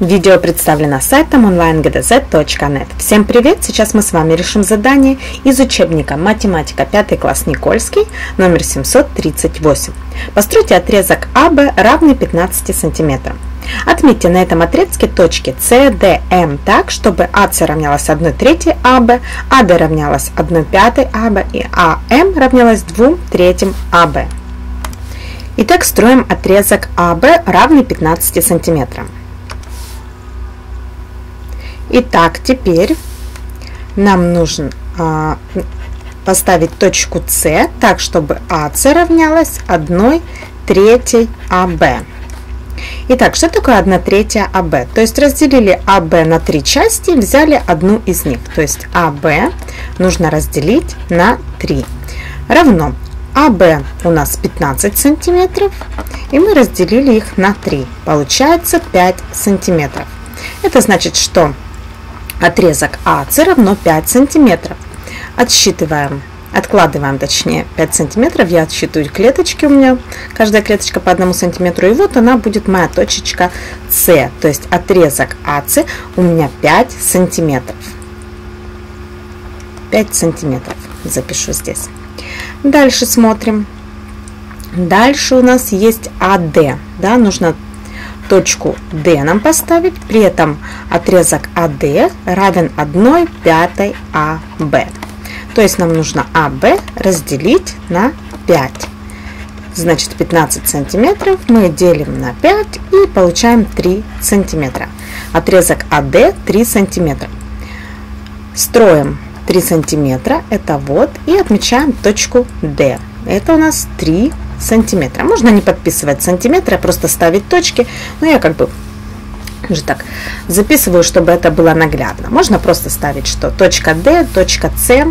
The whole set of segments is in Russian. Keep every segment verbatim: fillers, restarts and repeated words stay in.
Видео представлено сайтом онлайн джи ди зет точка нет. Всем привет! Сейчас мы с вами решим задание из учебника «Математика пятый класс Никольский» номер семьсот тридцать восемь. Постройте отрезок АВ равный пятнадцати сантиметров. Отметьте на этом отрезке точки С, Д, М так, чтобы АС равнялась одной трети АВ, АД равнялась одной пятой АВ и АМ равнялась двум третьим АВ. Итак, строим отрезок АВ равный пятнадцати сантиметрам. Итак, теперь нам нужно а, поставить точку С так, чтобы АС равнялась одной трети АВ. Итак, что такое одна треть АВ? То есть разделили АВ на три части и взяли одну из них. То есть АВ нужно разделить на три. Равно АВ у нас пятнадцать сантиметров, и мы разделили их на три. Получается пять сантиметров. Это значит, что отрезок АС равно пять сантиметров. Отсчитываем, откладываем, точнее, пять сантиметров. Я отсчитываю клеточки, у меня каждая клеточка по одному сантиметру. И вот она будет моя точечка С. То есть отрезок АС у меня пять сантиметров. пять сантиметров запишу здесь. Дальше смотрим. Дальше у нас есть АД. Да, нужно точку D нам поставить, при этом отрезок АД равен одной пятой АВ. То есть нам нужно АВ разделить на пять. Значит, пятнадцать сантиметров мы делим на пять и получаем три сантиметра. Отрезок АД три сантиметра. Строим три сантиметра, это вот, и отмечаем точку D. Это у нас три сантиметра. Можно не подписывать сантиметры, а просто ставить точки. Но я как бы уже так записываю, чтобы это было наглядно. Можно просто ставить, что точка D, точка C.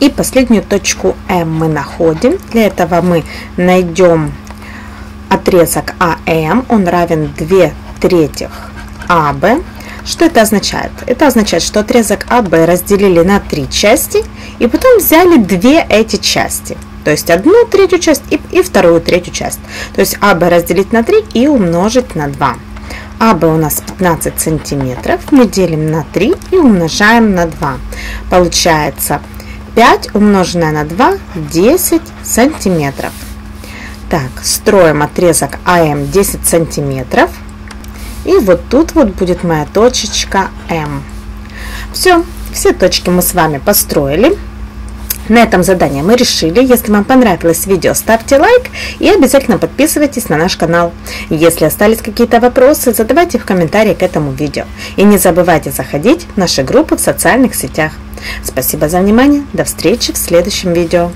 И последнюю точку М мы находим. Для этого мы найдем отрезок АМ. Он равен двум третьим АВ. Что это означает? Это означает, что отрезок АВ разделили на три части и потом взяли две эти части. То есть одну третью часть и, и вторую третью часть. То есть АВ разделить на три и умножить на два. АВ у нас пятнадцать сантиметров. Мы делим на три и умножаем на два. Получается пять умноженное на два десять сантиметров. Так, строим отрезок АМ десять сантиметров. И вот тут вот будет моя точечка М. Все, все точки мы с вами построили. На этом задание мы решили. Если вам понравилось видео, ставьте лайк и обязательно подписывайтесь на наш канал. Если остались какие-то вопросы, задавайте в комментарии к этому видео. И не забывайте заходить в наши группы в социальных сетях. Спасибо за внимание. До встречи в следующем видео.